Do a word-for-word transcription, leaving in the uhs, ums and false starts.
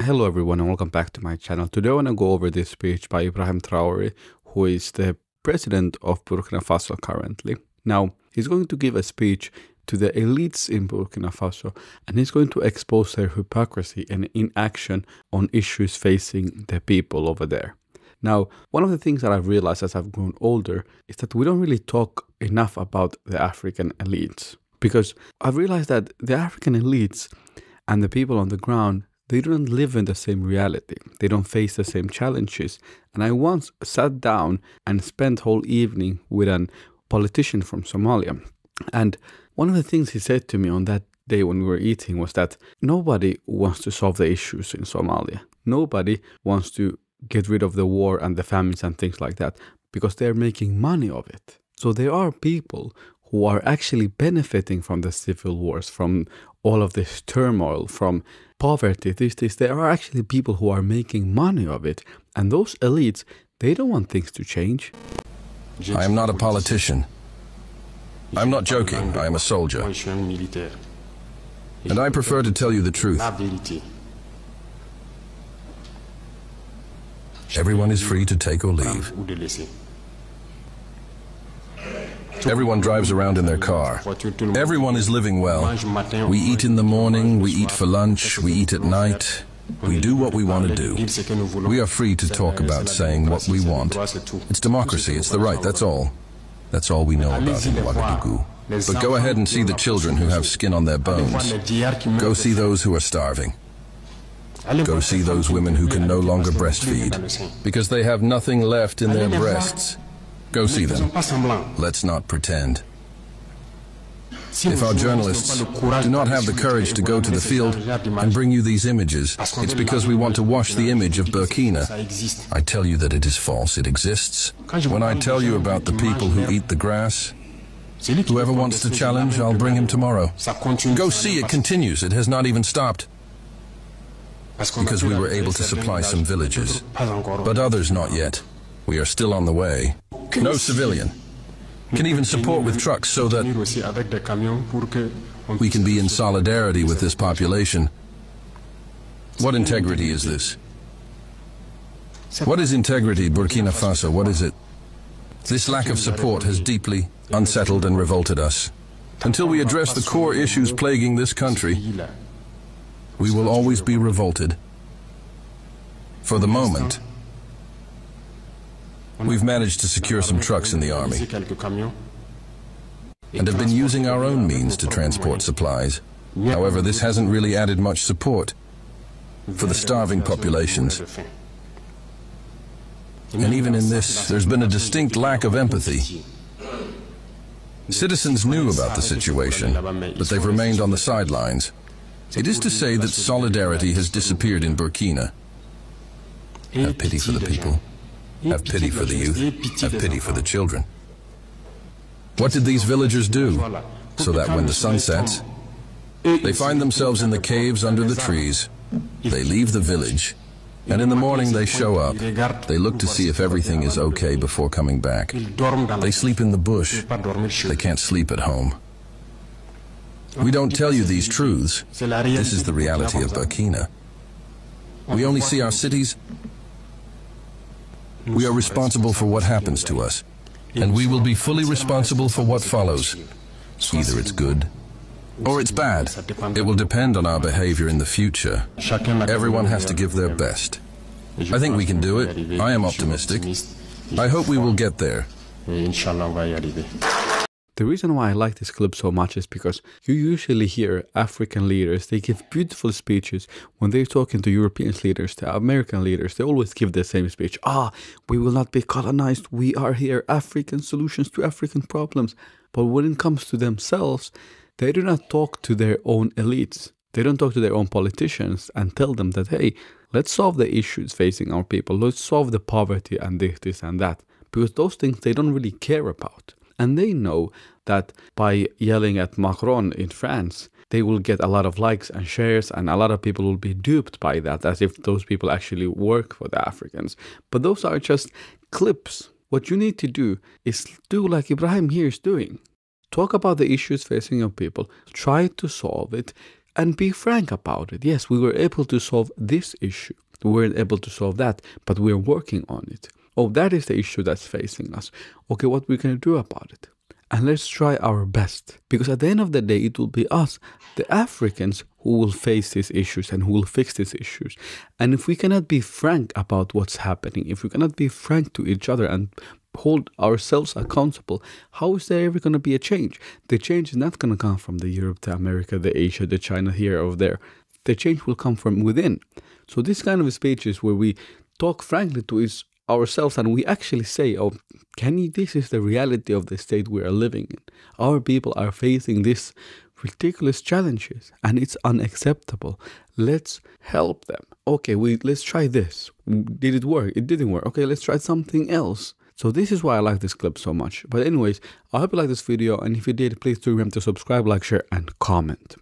Hello everyone and welcome back to my channel. Today I want to go over this speech by Ibrahim Traoré, who is the president of Burkina Faso currently. Now, he's going to give a speech to the elites in Burkina Faso, and he's going to expose their hypocrisy and inaction on issues facing the people over there. Now, one of the things that I've realized as I've grown older is that we don't really talk enough about the African elites, because I've realized that the African elites and the people on the ground, they don't live in the same reality. They don't face the same challenges. And I once sat down and spent whole evening with a politician from Somalia. And one of the things he said to me on that day when we were eating was that nobody wants to solve the issues in Somalia. Nobody wants to get rid of the war and the famines and things like that because they're making money of it. So there are people who are actually benefiting from the civil wars, from all of this turmoil, from poverty, this, this. There are actually people who are making money of it. And those elites, they don't want things to change. I am not a politician. I'm not joking. I am a soldier. And I prefer to tell you the truth. Everyone is free to take or leave. Everyone drives around in their car. Everyone is living well. We eat in the morning, we eat for lunch, we eat at night. We do what we want to do. We are free to talk about saying what we want. It's democracy, it's the right, that's all. That's all we know about in Ouagadougou. But go ahead and see the children who have skin on their bones. Go see those who are starving. Go see those women who can no longer breastfeed because they have nothing left in their breasts. Go see them. Let's not pretend. If our journalists do not have the courage to go to the field and bring you these images, it's because we want to wash the image of Burkina. I tell you that it is false. It exists. When I tell you about the people who eat the grass, whoever wants to challenge, I'll bring him tomorrow. Go see, it continues. It has not even stopped. Because we were able to supply some villages, but others not yet. We are still on the way. No civilian can even support with trucks so that we can be in solidarity with this population. What integrity is this? What is integrity, Burkina Faso? What is it? This lack of support has deeply unsettled and revolted us. Until we address the core issues plaguing this country, we will always be revolted. For the moment, we've managed to secure some trucks in the army and have been using our own means to transport supplies. However, this hasn't really added much support for the starving populations. And even in this, there's been a distinct lack of empathy. Citizens knew about the situation, but they've remained on the sidelines. It is to say that solidarity has disappeared in Burkina. Have pity for the people. Have pity for the youth, have pity for the children. What did these villagers do? So that when the sun sets, they find themselves in the caves under the trees, they leave the village, and in the morning they show up. They look to see if everything is okay before coming back. They sleep in the bush. They can't sleep at home. We don't tell you these truths. This is the reality of Burkina. We only see our cities. We are responsible for what happens to us, and we will be fully responsible for what follows. Either it's good or it's bad. It will depend on our behavior in the future. Everyone has to give their best. I think we can do it. I am optimistic. I hope we will get there. The reason why I like this clip so much is because you usually hear African leaders, they give beautiful speeches. When they're talking to European leaders, to American leaders, they always give the same speech. Ah, we will not be colonized. We are here. African solutions to African problems. But when it comes to themselves, they do not talk to their own elites. They don't talk to their own politicians and tell them that, hey, let's solve the issues facing our people. Let's solve the poverty and this, this and that. Because those things they don't really care about. And they know that by yelling at Macron in France, they will get a lot of likes and shares, and a lot of people will be duped by that, as if those people actually work for the Africans. But those are just clips. What you need to do is do like Ibrahim here is doing. Talk about the issues facing your people. Try to solve it. and be frank about it. Yes, we were able to solve this issue. We weren't able to solve that, but we're working on it. Oh, that is the issue that's facing us. Okay, what we can do about it? And let's try our best. Because at the end of the day, it will be us, the Africans, who will face these issues and who will fix these issues. And if we cannot be frank about what's happening, if we cannot be frank to each other and hold ourselves accountable, how is there ever going to be a change? The change is not going to come from the Europe, the America, the Asia, the China, here or there. The change will come from within. So this kind of speeches where we talk frankly to each ourselves and we actually say, oh, can you, this is the reality of the state we are living in. Our people are facing these ridiculous challenges and it's unacceptable. Let's help them. Okay, we let's try this. Did it work? It didn't work. Okay, let's try something else. So this is why I like this clip so much. But anyways, I hope you like this video, and if you did, please do remember to subscribe, like, share, and comment.